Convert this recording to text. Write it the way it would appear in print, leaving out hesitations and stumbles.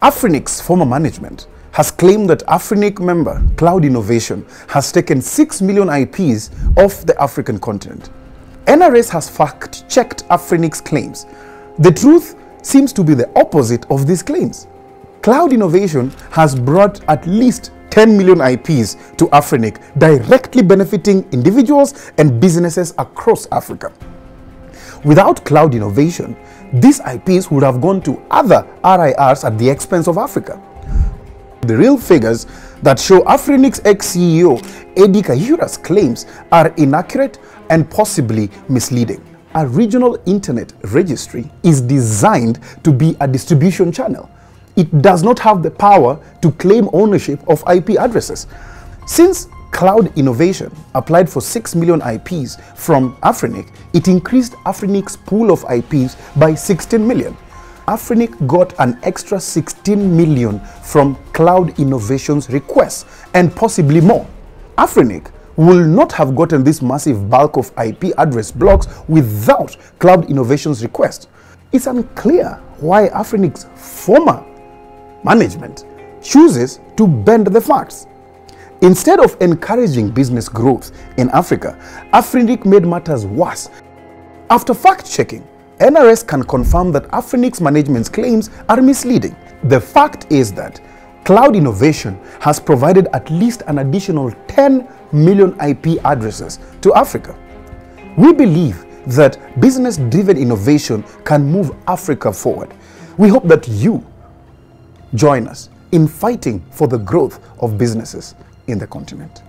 AFRINIC's former management has claimed that AFRINIC member Cloud Innovation has taken 6 million IPs off the African continent. NRS has fact-checked AFRINIC's claims. The truth seems to be the opposite of these claims. Cloud Innovation has brought at least 10 million IPs to AFRINIC, directly benefiting individuals and businesses across Africa. Without Cloud Innovation, these IPs would have gone to other RIRs at the expense of Africa. The real figures that show AFRINIC's ex-CEO Eddie Kahira's claims are inaccurate and possibly misleading. A regional internet registry is designed to be a distribution channel. It does not have the power to claim ownership of IP addresses. Since Cloud Innovation applied for 6 million IPs from AFRINIC, it increased AFRINIC's pool of IPs by 16 million. AFRINIC got an extra 16 million from Cloud Innovation's requests, and possibly more. AFRINIC will not have gotten this massive bulk of IP address blocks without Cloud Innovation's request. It's unclear why AFRINIC's former management chooses to bend the facts. Instead of encouraging business growth in Africa, AFRINIC made matters worse. After fact-checking, NRS can confirm that AFRINIC's management's claims are misleading. The fact is that Cloud Innovation has provided at least an additional 10 million IP addresses to Africa. We believe that business-driven innovation can move Africa forward. We hope that you join us in fighting for the growth of businesses in the continent.